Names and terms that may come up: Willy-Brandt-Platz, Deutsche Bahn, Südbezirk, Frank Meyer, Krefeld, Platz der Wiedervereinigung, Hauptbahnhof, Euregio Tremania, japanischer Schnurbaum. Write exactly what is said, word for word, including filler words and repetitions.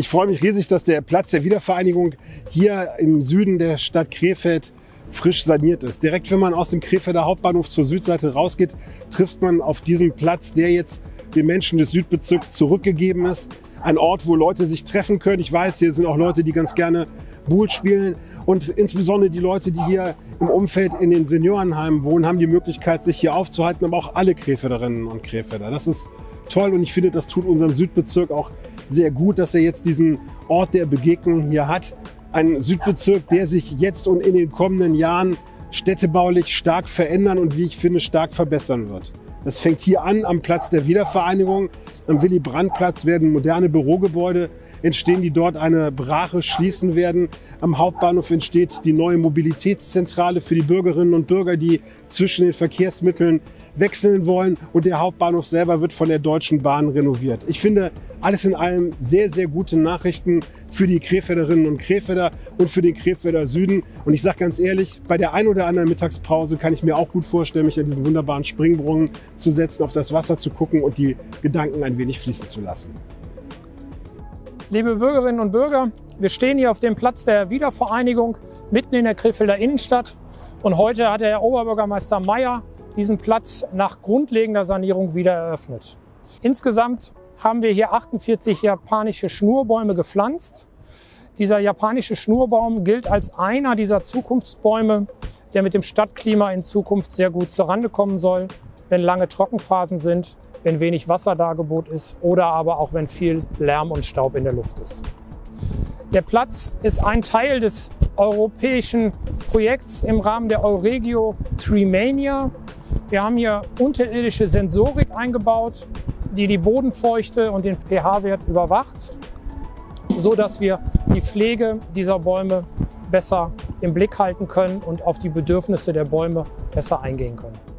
Ich freue mich riesig, dass der Platz der Wiedervereinigung hier im Süden der Stadt Krefeld frisch saniert ist. Direkt, wenn man aus dem Krefelder Hauptbahnhof zur Südseite rausgeht, trifft man auf diesen Platz, der jetzt den Menschen des Südbezirks zurückgegeben ist. Ein Ort, wo Leute sich treffen können. Ich weiß, hier sind auch Leute, die ganz gerne Buhl spielen. Und insbesondere die Leute, die hier im Umfeld in den Seniorenheimen wohnen, haben die Möglichkeit, sich hier aufzuhalten, aber auch alle Krefelderinnen und Krefelder. Das ist toll und ich finde, das tut unserem Südbezirk auch sehr gut, dass er jetzt diesen Ort der Begegnung hier hat. Ein Südbezirk, der sich jetzt und in den kommenden Jahren städtebaulich stark verändern und, wie ich finde, stark verbessern wird. Das fängt hier an, am Platz der Wiedervereinigung. Am Willy-Brandt-Platz werden moderne Bürogebäude entstehen, die dort eine Brache schließen werden. Am Hauptbahnhof entsteht die neue Mobilitätszentrale für die Bürgerinnen und Bürger, die zwischen den Verkehrsmitteln wechseln wollen. Und der Hauptbahnhof selber wird von der Deutschen Bahn renoviert. Ich finde, alles in allem sehr, sehr gute Nachrichten für die Krefelderinnen und Krefelder und für den Krefelder Süden. Und ich sage ganz ehrlich, bei der ein oder anderen Mittagspause kann ich mir auch gut vorstellen, mich an diesen wunderbaren Springbrunnen zu setzen, auf das Wasser zu gucken und die Gedanken ein wenig fließen zu lassen. Liebe Bürgerinnen und Bürger, wir stehen hier auf dem Platz der Wiedervereinigung mitten in der Krefelder Innenstadt und heute hat der Herr Oberbürgermeister Meyer diesen Platz nach grundlegender Sanierung wieder eröffnet. Insgesamt haben wir hier achtundvierzig japanische Schnurbäume gepflanzt. Dieser japanische Schnurbaum gilt als einer dieser Zukunftsbäume, der mit dem Stadtklima in Zukunft sehr gut zurande kommen soll, wenn lange Trockenphasen sind, wenn wenig Wasserdargebot ist oder aber auch wenn viel Lärm und Staub in der Luft ist. Der Platz ist ein Teil des europäischen Projekts im Rahmen der Euregio Tremania. Wir haben hier unterirdische Sensorik eingebaut, die die Bodenfeuchte und den pH-Wert überwacht, so dass wir die Pflege dieser Bäume besser im Blick halten können und auf die Bedürfnisse der Bäume besser eingehen können.